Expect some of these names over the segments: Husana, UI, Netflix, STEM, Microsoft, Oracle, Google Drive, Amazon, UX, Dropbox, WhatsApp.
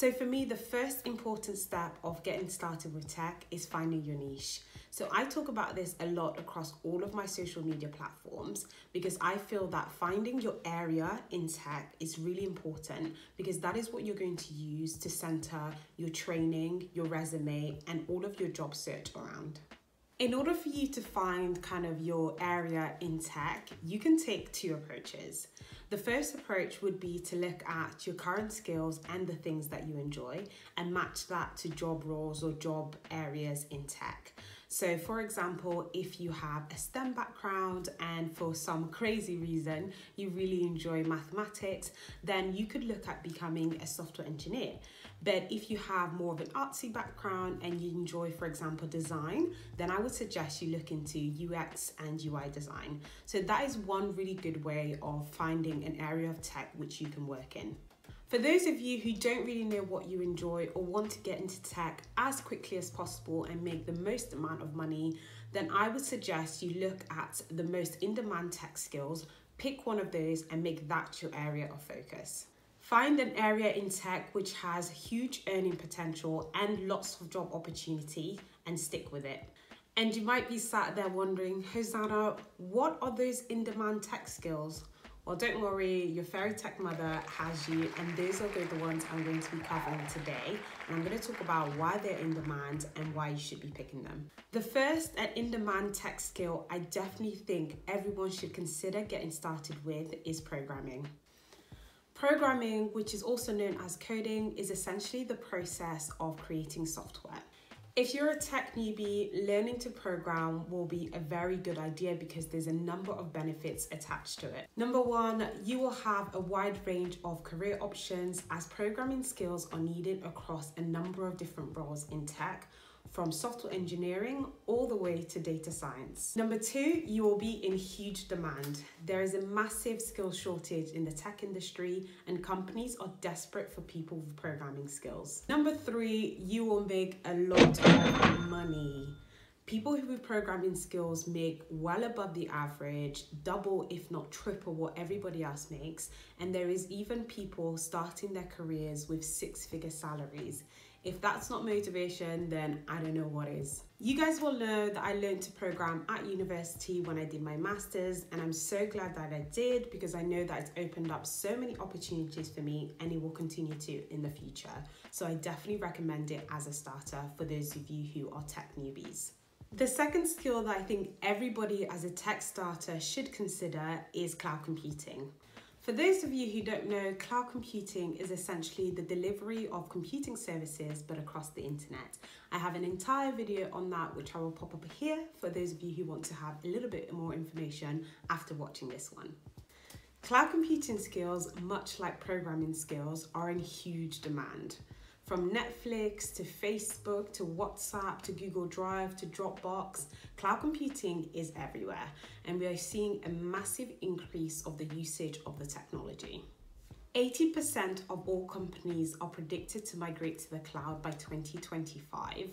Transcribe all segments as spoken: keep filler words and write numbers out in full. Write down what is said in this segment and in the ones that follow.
So for me, the first important step of getting started with tech is finding your niche. So I talk about this a lot across all of my social media platforms because I feel that finding your area in tech is really important because that is what you're going to use to center your training, your resume, and all of your job search around. In order for you to find kind of your area in tech, you can take two approaches. The first approach would be to look at your current skills and the things that you enjoy and match that to job roles or job areas in tech. So for example, if you have a STEM background and for some crazy reason you really enjoy mathematics, then you could look at becoming a software engineer. But if you have more of an artsy background and you enjoy, for example, design, then I would suggest you look into U X and U I design. So that is one really good way of finding an area of tech which you can work in. For those of you who don't really know what you enjoy or want to get into tech as quickly as possible and make the most amount of money, then I would suggest you look at the most in-demand tech skills, pick one of those and make that your area of focus. Find an area in tech which has huge earning potential and lots of job opportunity and stick with it. And you might be sat there wondering, Husana, what are those in-demand tech skills? Well, don't worry, your fairy tech mother has you, and those are the ones I'm going to be covering today. And I'm going to talk about why they're in demand and why you should be picking them. The first and in-demand tech skill I definitely think everyone should consider getting started with is programming. Programming, which is also known as coding, is essentially the process of creating software. If you're a tech newbie, learning to program will be a very good idea because there's a number of benefits attached to it. Number one, you will have a wide range of career options as programming skills are needed across a number of different roles in tech, from software engineering all the way to data science. Number two, you will be in huge demand. There is a massive skill shortage in the tech industry and companies are desperate for people with programming skills. Number three, you will make a lot of money. People who with programming skills make well above the average, double if not triple what everybody else makes. And there is even people starting their careers with six-figure salaries. If that's not motivation, then I don't know what is. You guys will know that I learned to program at university when I did my master's, and I'm so glad that I did because I know that it's opened up so many opportunities for me and it will continue to in the future. So I definitely recommend it as a starter for those of you who are tech newbies. The second skill that I think everybody as a tech starter should consider is cloud computing. For those of you who don't know, cloud computing is essentially the delivery of computing services but across the internet. I have an entire video on that which I will pop up here for those of you who want to have a little bit more information after watching this one. Cloud computing skills, much like programming skills, are in huge demand. From Netflix to Facebook to WhatsApp to Google Drive to Dropbox, cloud computing is everywhere and we are seeing a massive increase of the usage of the technology. eighty percent of all companies are predicted to migrate to the cloud by twenty twenty-five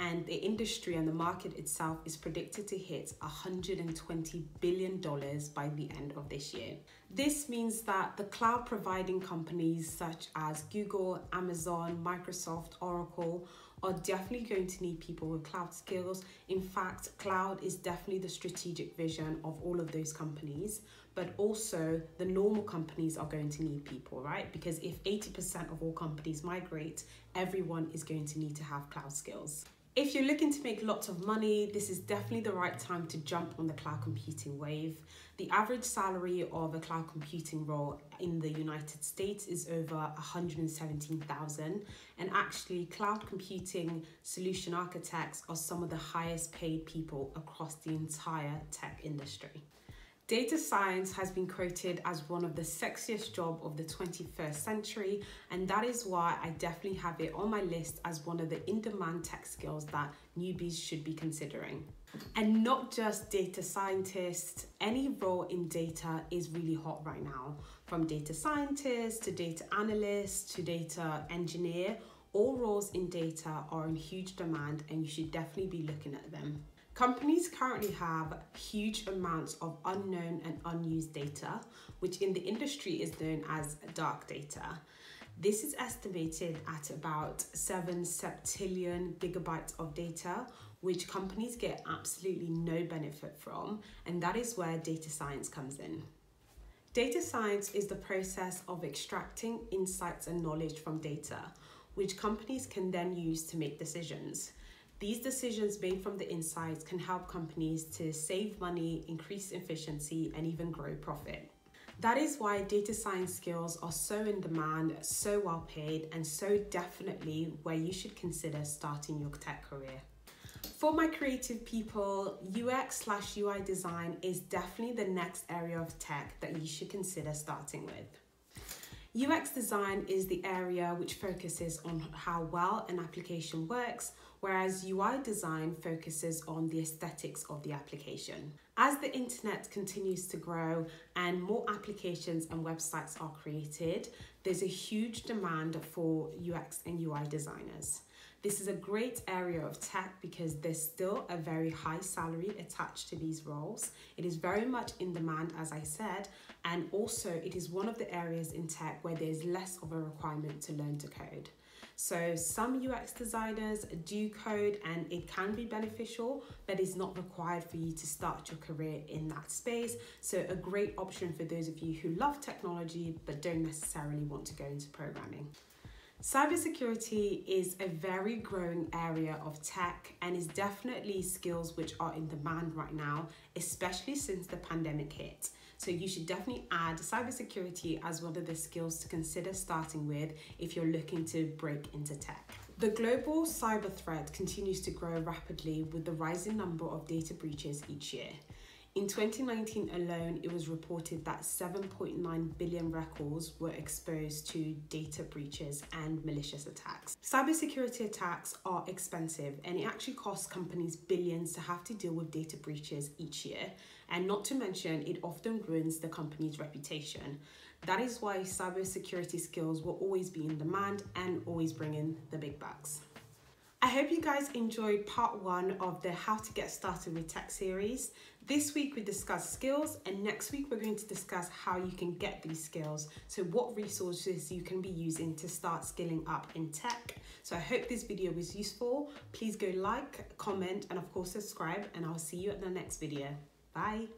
and the industry and the market itself is predicted to hit one hundred twenty billion dollars by the end of this year. This means that the cloud providing companies such as Google, Amazon, Microsoft, Oracle are definitely going to need people with cloud skills. In fact, cloud is definitely the strategic vision of all of those companies, but also the normal companies are going to need people, right? Because if eighty percent of all companies migrate, everyone is going to need to have cloud skills. If you're looking to make lots of money, this is definitely the right time to jump on the cloud computing wave. The average salary of a cloud computing role in the United States is over one hundred seventeen thousand dollars, and actually cloud computing solution architects are some of the highest paid people across the entire tech industry. Data science has been quoted as one of the sexiest jobs of the twenty-first century, and that is why I definitely have it on my list as one of the in-demand tech skills that newbies should be considering. And not just data scientists, any role in data is really hot right now. From data scientists to data analysts to data engineer, all roles in data are in huge demand and you should definitely be looking at them. Companies currently have huge amounts of unknown and unused data, which in the industry is known as dark data. This is estimated at about seven septillion gigabytes of data, which companies get absolutely no benefit from, and that is where data science comes in. Data science is the process of extracting insights and knowledge from data, which companies can then use to make decisions. These decisions made from the insights can help companies to save money, increase efficiency, and even grow profit. That is why data science skills are so in demand, so well paid, and so definitely where you should consider starting your tech career. For my creative people, U X slash U I design is definitely the next area of tech that you should consider starting with. U X design is the area which focuses on how well an application works, whereas U I design focuses on the aesthetics of the application. As the internet continues to grow and more applications and websites are created, there's a huge demand for U X and U I designers. This is a great area of tech because there's still a very high salary attached to these roles. It is very much in demand, as I said, and also it is one of the areas in tech where there's less of a requirement to learn to code. So some U X designers do code and it can be beneficial, but it's not required for you to start your career in that space. So a great option for those of you who love technology but don't necessarily want to go into programming. Cybersecurity is a very growing area of tech and is definitely skills which are in demand right now, especially since the pandemic hit. So you should definitely add cybersecurity as one of the skills to consider starting with if you're looking to break into tech. The global cyber threat continues to grow rapidly with the rising number of data breaches each year. In twenty nineteen alone, it was reported that seven point nine billion records were exposed to data breaches and malicious attacks. Cybersecurity attacks are expensive and it actually costs companies billions to have to deal with data breaches each year. And not to mention, it often ruins the company's reputation. That is why cybersecurity skills will always be in demand and always bring in the big bucks. I hope you guys enjoyed part one of the How to Get Started with Tech series. This week we discussed skills, and next week we're going to discuss how you can get these skills. So what resources you can be using to start skilling up in tech. So I hope this video was useful. Please go like, comment, and of course subscribe, and I'll see you at the next video. Bye.